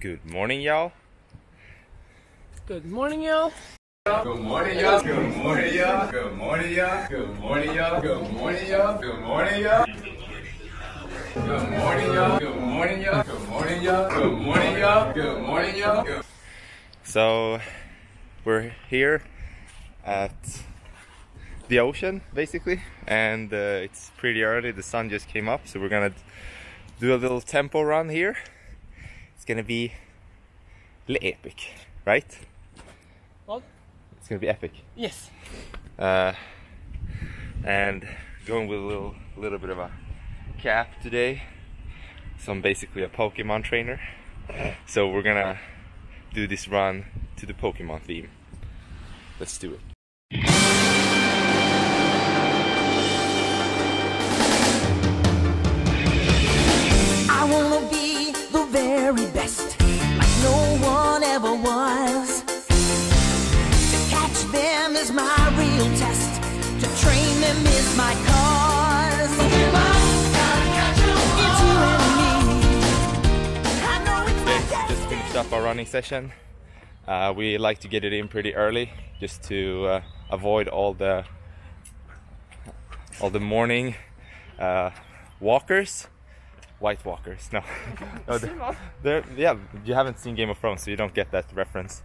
Good morning, y'all. Good morning, y'all. Good morning, y'all. Good morning, y'all. Good morning, y'all. Good morning, y'all. Good morning, y'all. Good morning, y'all. Good morning, y'all. Good morning, y'all. Good morning, y'all. Good morning, y'all. Good morning, y'all. So, we're here at the ocean, basically, and it's pretty early. The sun just came up, so we're gonna do a little tempo run here. It's gonna be epic, right? What? It's gonna be epic. Yes. And going with a little bit of a cap today. So I'm basically a Pokemon trainer. So we're gonna do this run to the Pokemon theme. Let's do it. I wanna be the very best, like no one ever was. To catch them is my real test, to train them is my cause. It's you and me. I know it's my destiny. Just finished up our running session. We like to get it in pretty early, just to avoid all the morning walkers. White walkers, no. No, yeah, you haven't seen Game of Thrones, so you don't get that reference.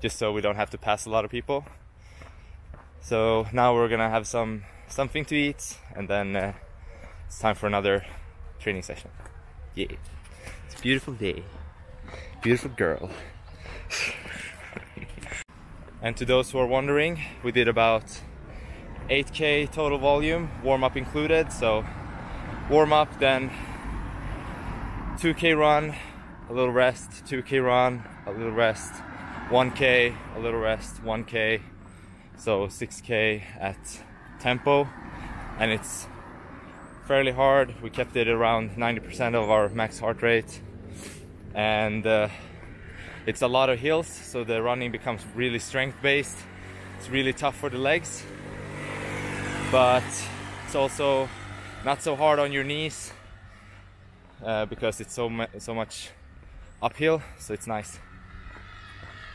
Just so we don't have to pass a lot of people. So now we're gonna have something to eat, and then it's time for another training session. Yeah, it's a beautiful day, beautiful girl. And to those who are wondering, we did about 8K total volume, warm up included. So warm up, then 2K run, a little rest, 2K run, a little rest, 1K, a little rest, 1K, so 6K at tempo. And it's fairly hard. We kept it around 90% of our max heart rate, and it's a lot of hills, so the running becomes really strength based. It's really tough for the legs, but it's also not so hard on your knees because it's so much uphill, so it's nice.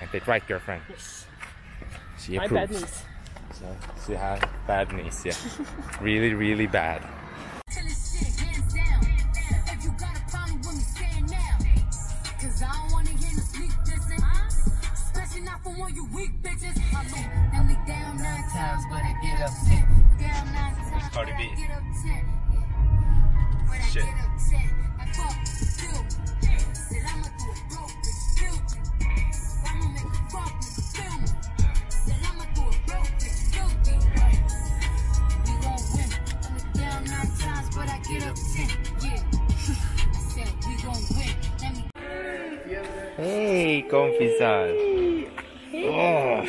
And that's right, girlfriend. Yes. She approves. My bad knees. So she has bad knees, yeah. Really, really bad. It's Cardi B. Shit. Hey, confisar. Oh.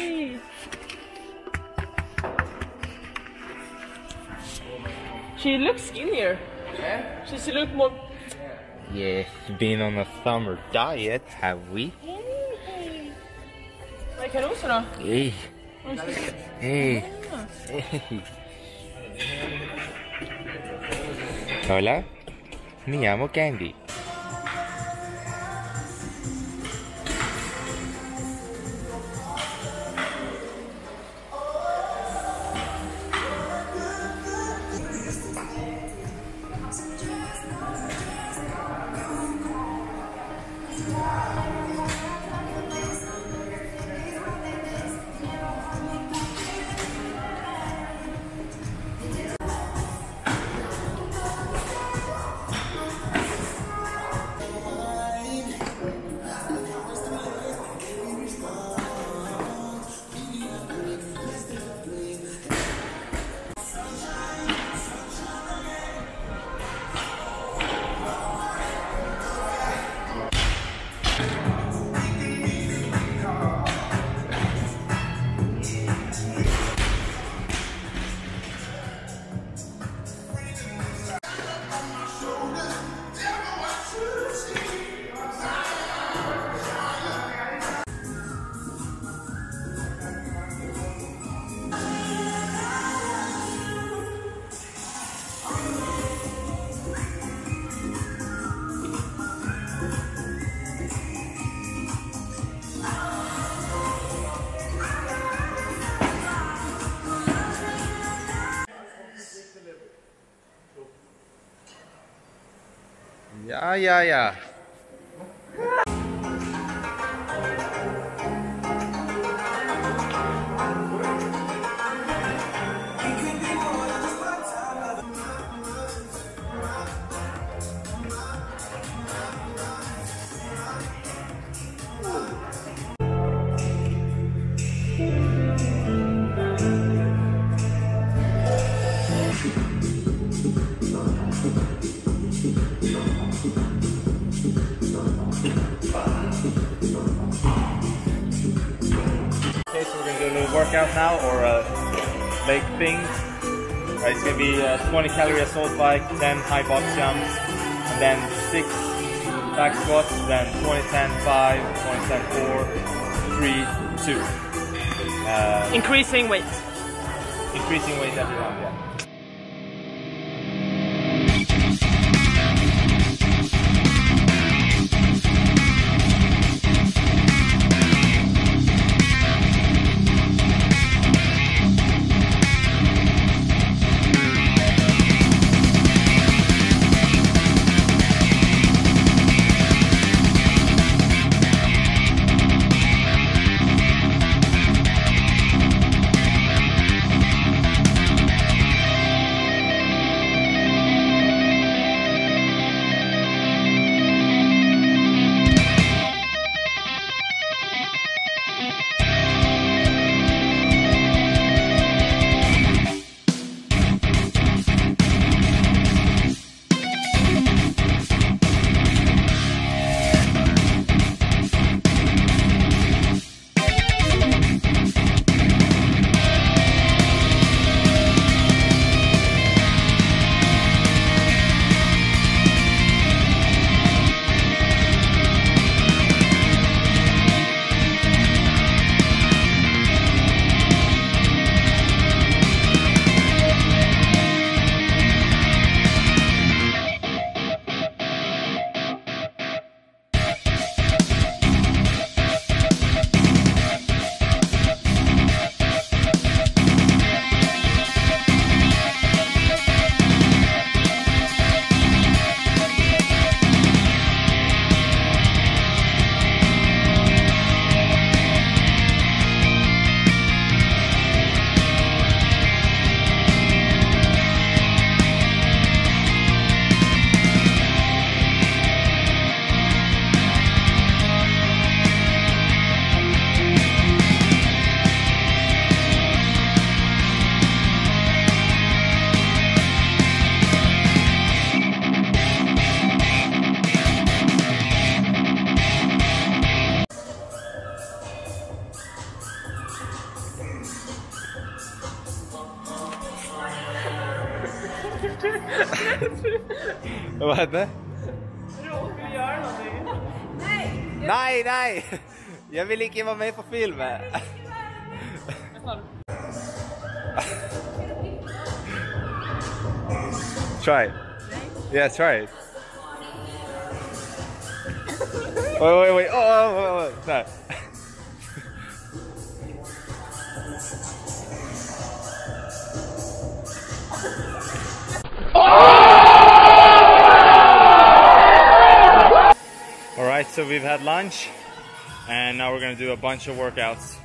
She looks skinnier. Yeah. She looks more. Yes, being on a summer diet, have we? Hey. I can also know. Hey. Hey. Hey. Hola. Mi llamo Candy. yeah. Workout now, or leg thing. It's gonna be 20 calorie assault bike, 10 high box jumps, and then 6 back squats, then 20, 10, 5, 20, 10, 4, 3, 2. Increasing weight. Increasing weight every round, yeah. Vad hände? Tror du skulle göra någonting? Nej! Nej! Jag vill inte vara med på filmen. Try it. Yeah, try it. Wait. Oh. No. Alright, so we've had lunch and now we're gonna do a bunch of workouts.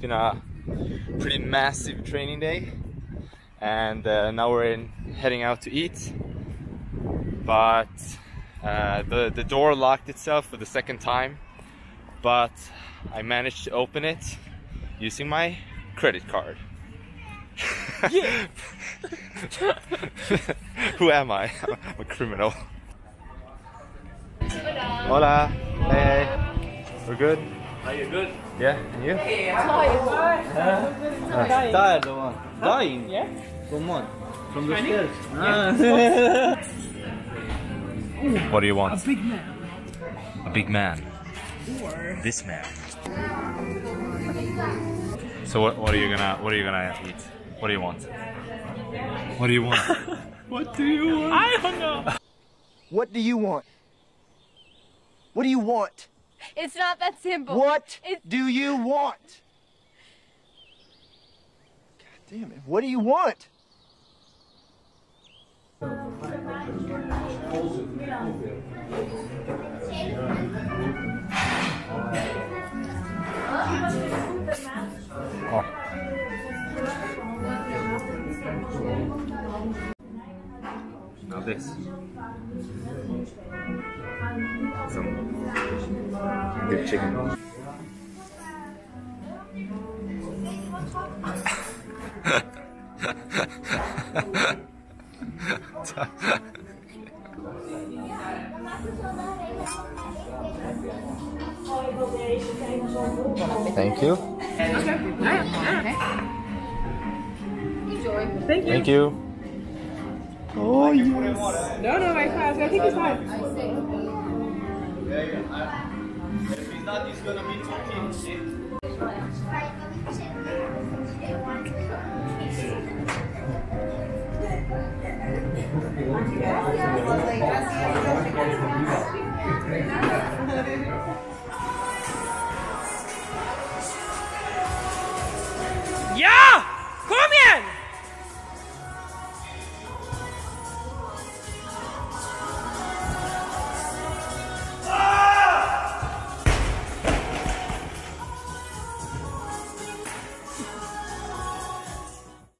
been a pretty massive training day, and now we're heading out to eat, but the door locked itself for the second time, but I managed to open it using my credit card. Yeah. Who am I? I'm a criminal. Hola. Hey. We're good? Are you good? Yeah, and you? Tired. Tired, the one. Dying? Yeah. Come on. From the stairs. Yeah. What do you want? A big man. A big man. Or this man. So what are you gonna eat? What do you want? What do you want? What do you want? I don't know. What do you want? What do you want? It's not that simple. What do you want? God damn it! What do you want? Oh. Now this. Some good chicken. Thank you. Enjoy. Thank you. Oh, yes. No, my class. I think it's fine. If he's not, he's gonna be talking.